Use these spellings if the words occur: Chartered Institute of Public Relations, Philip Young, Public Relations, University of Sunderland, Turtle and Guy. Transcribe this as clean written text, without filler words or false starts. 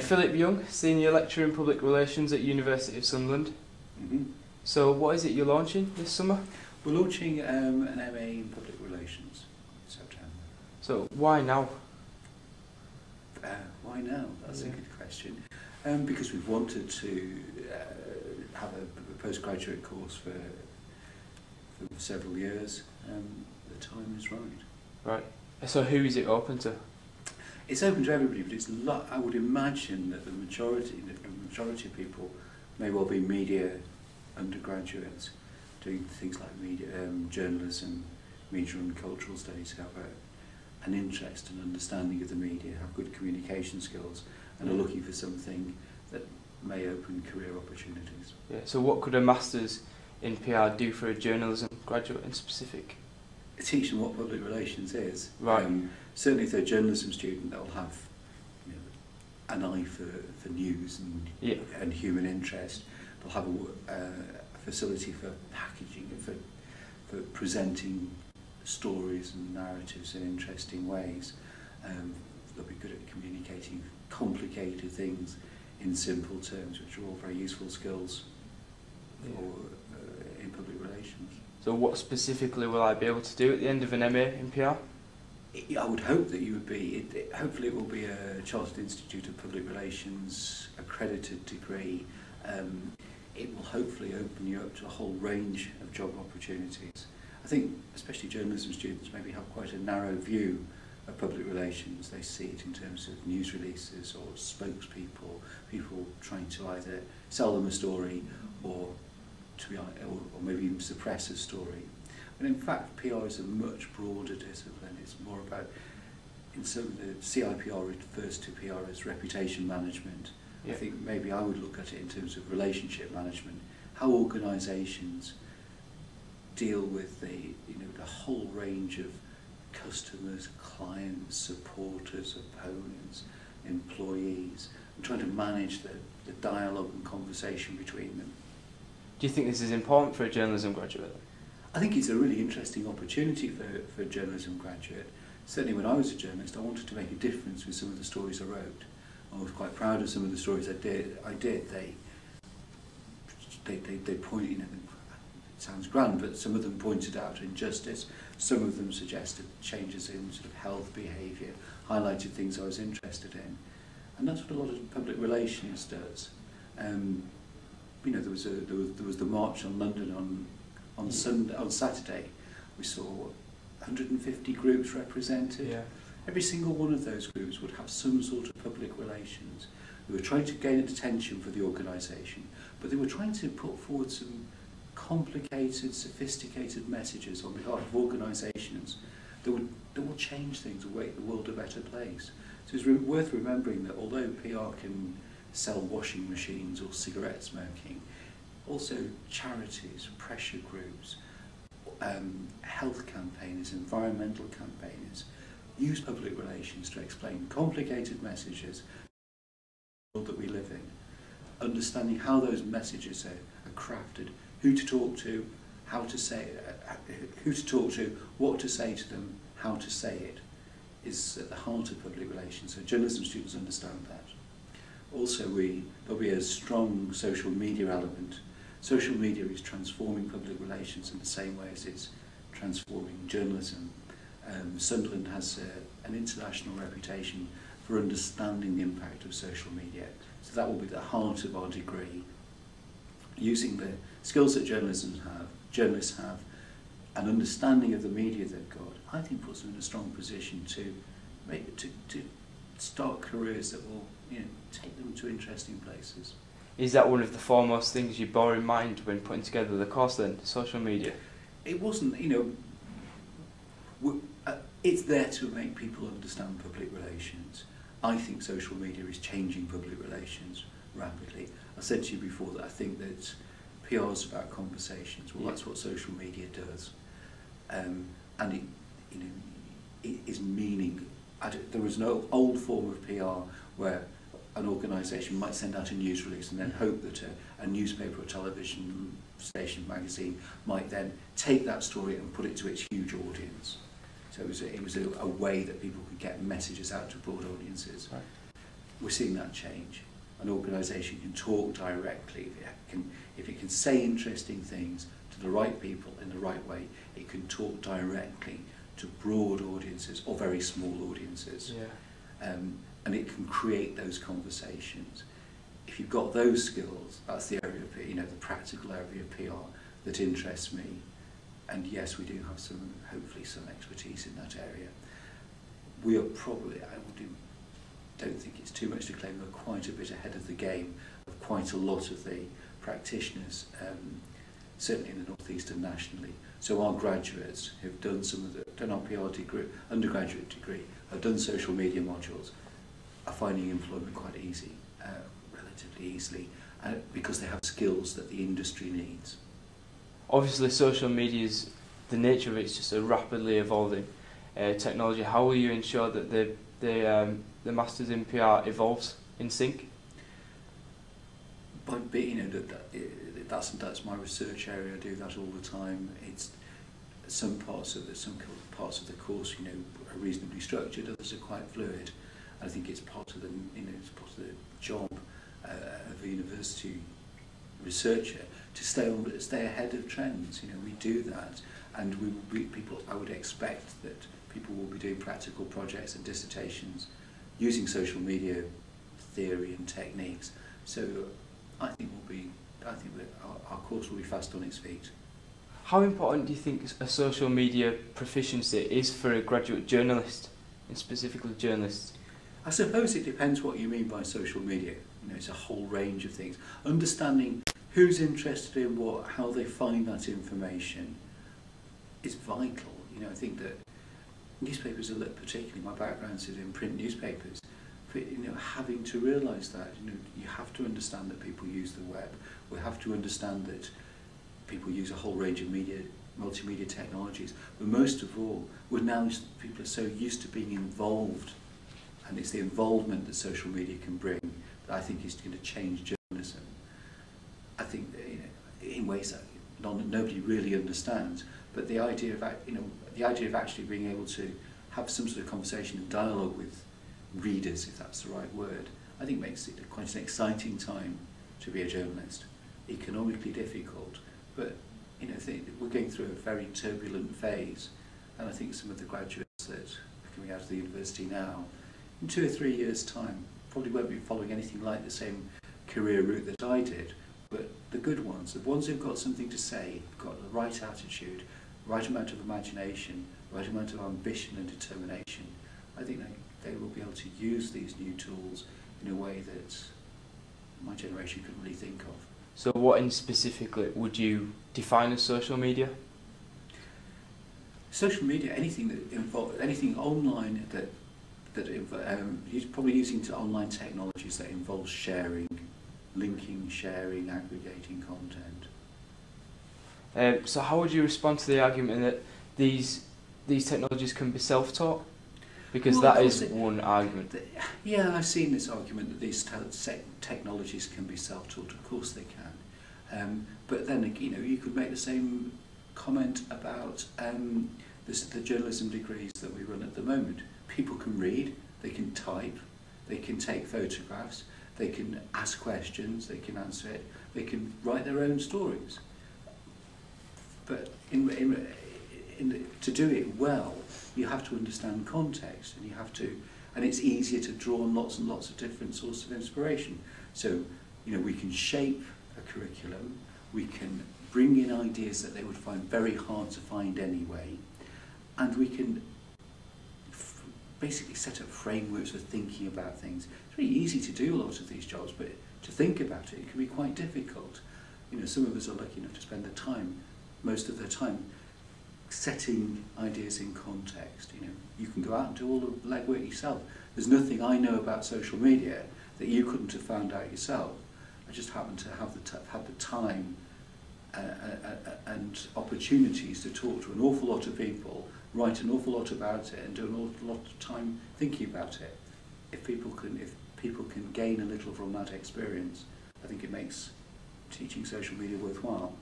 Philip Young, Senior Lecturer in Public Relations at University of Sunderland. So what is it you're launching this summer? We're launching an MA in Public Relations in September. So why now? Why now? That's a good question. Because we've wanted to have a postgraduate course for several years. The time is right. Right. So who is it open to? It's open to everybody, but it's I would imagine that the majority of people may well be media undergraduates doing things like media, journalism, media and cultural studies, have an interest and understanding of the media, have good communication skills, and are looking for something that may open career opportunities. Yeah. So what could a Masters in PR do for a journalism graduate in specific? Teach them what public relations is. Right. Certainly if they're a journalism student, they'll have an eye for news and human interest. They'll have a facility for packaging, for presenting stories and narratives in interesting ways. They'll be good at communicating complicated things in simple terms, which are all very useful skills for, in public relations. So what specifically will I be able to do at the end of an MA in PR? I would hope that you would be, hopefully it will be a Chartered Institute of Public Relations accredited degree. It will hopefully open you up to a whole range of job opportunities. I think especially journalism students maybe have quite a narrow view of public relations. They see it in terms of news releases or spokespeople, people trying to either sell them a story or maybe even suppress a story. And in fact, PR is a much broader discipline. It's more about, in some of the CIPR refers to PR as reputation management. Yeah. I think maybe I would look at it in terms of relationship management, how organisations deal with the whole range of customers, clients, supporters, opponents, employees, and trying to manage the dialogue and conversation between them. Do you think this is important for a journalism graduate? I think it's a really interesting opportunity for a journalism graduate. Certainly when I was a journalist, I wanted to make a difference with some of the stories I wrote. I was quite proud of some of the stories I did. They pointed, it sounds grand, but some of them pointed out injustice. Some of them suggested changes in sort of health behaviour, highlighted things I was interested in. And that's what a lot of public relations does. There was the march on London on Saturday. We saw 150 groups represented. Yeah. Every single one of those groups would have some sort of public relations. They were trying to gain attention for the organisation, but they were trying to put forward some complicated, sophisticated messages on behalf of organisations that will change things, will make the world a better place. So it's worth remembering that although PR can sell washing machines or cigarette smoking, also charities, pressure groups, health campaigners, environmental campaigners use public relations to explain complicated messages that we live in. Understanding how those messages are crafted, who to talk to, how to say, who to talk to, what to say to them, how to say it, is at the heart of public relations. So journalism students understand that. Also, there'll be a strong social media element. Social media is transforming public relations in the same way as it's transforming journalism. Sunderland has an international reputation for understanding the impact of social media. So that will be the heart of our degree. Using the skills that journalists have, an understanding of the media they've got, I think puts them in a strong position to start careers that will take them to interesting places. Is that one of the foremost things you bore in mind when putting together the course then, social media? It wasn't, it's there to make people understand public relations. I think social media is changing public relations rapidly. I said to you before that I think that PR is about conversations. Well, that's what social media does. And it is meaning. There was an old form of PR where an organisation might send out a news release and then hope that a newspaper or television station, magazine might then take that story and put it to its huge audience. So it was a way that people could get messages out to broad audiences. Right. we're seeing that change. An organisation can talk directly, if it can say interesting things to the right people in the right way, it can talk directly to broad audiences or very small audiences. Yeah. And it can create those conversations. If you've got those skills, that's the area of, the practical area of PR that interests me. And yes, we do have some, hopefully some expertise in that area. We are probably, I don't think it's too much to claim, we're quite a bit ahead of the game of quite a lot of the practitioners, certainly in the North East and nationally. So our graduates who've done done our PR degree, undergraduate degree, have done social media modules, are finding employment quite easy, relatively easily, because they have skills that the industry needs. Obviously, social media is, the nature of it is just a rapidly evolving technology. How will you ensure that the Masters in PR evolves in sync? By being, that's my research area. I do that all the time. It's some parts of the course, are reasonably structured. Others are quite fluid. I think it's part of the, it's part of the job of a university researcher to stay ahead of trends. We do that, and I would expect that people will be doing practical projects and dissertations using social media theory and techniques. So I think our course will be fast on its feet. How important do you think a social media proficiency is for a graduate journalist, and specifically journalists? I suppose it depends what you mean by social media. It's a whole range of things. Understanding who's interested in what, how they find that information is vital. I think that newspapers are lit, particularly my background is in print newspapers, but, having to realise that, you have to understand that people use the web. We have to understand that people use a whole range of media, multimedia technologies, but most of all, people are so used to being involved, and it's the involvement that social media can bring that I think is going to change journalism. I think that, in ways that nobody really understands, but the idea of actually being able to have some sort of conversation and dialogue with readers, if that's the right word, I think makes it quite an exciting time to be a journalist. Economically difficult, but we're going through a very turbulent phase, and I think some of the graduates that are coming out of the university now, in 2 or 3 years' time, probably won't be following anything like the same career route that I did, but the good ones, the ones who've got something to say, have got the right attitude, right amount of imagination, right amount of ambition and determination, I think they will be able to use these new tools in a way that my generation couldn't really think of. So what in specifically would you define as social media? Social media, anything that involves, anything online that probably using online technologies that involves sharing, linking, sharing, aggregating content. So how would you respond to the argument that these technologies can be self-taught? Because that is one argument. Yeah, I've seen this argument that these technologies can be self-taught. Of course they can. But then, you could make the same comment about the journalism degrees that we run at the moment. People can read, they can type, they can take photographs, they can ask questions, they can answer it, they can write their own stories. But to do it well, you have to understand context, and and it's easier to draw on lots and lots of different sources of inspiration. So, we can shape a curriculum, we can bring in ideas that they would find very hard to find anyway, and we can basically set up frameworks for thinking about things. It's really easy to do a lot of these jobs, but to think about it, it can be quite difficult. Some of us are lucky enough to spend the time, most of the time, setting ideas in context. You can go out and do all the legwork yourself. There's nothing I know about social media that you couldn't have found out yourself. I just happen to have the time and opportunities to talk to an awful lot of people, write an awful lot about it, and do an awful lot of time thinking about it. If people can gain a little from that experience, I think it makes teaching social media worthwhile.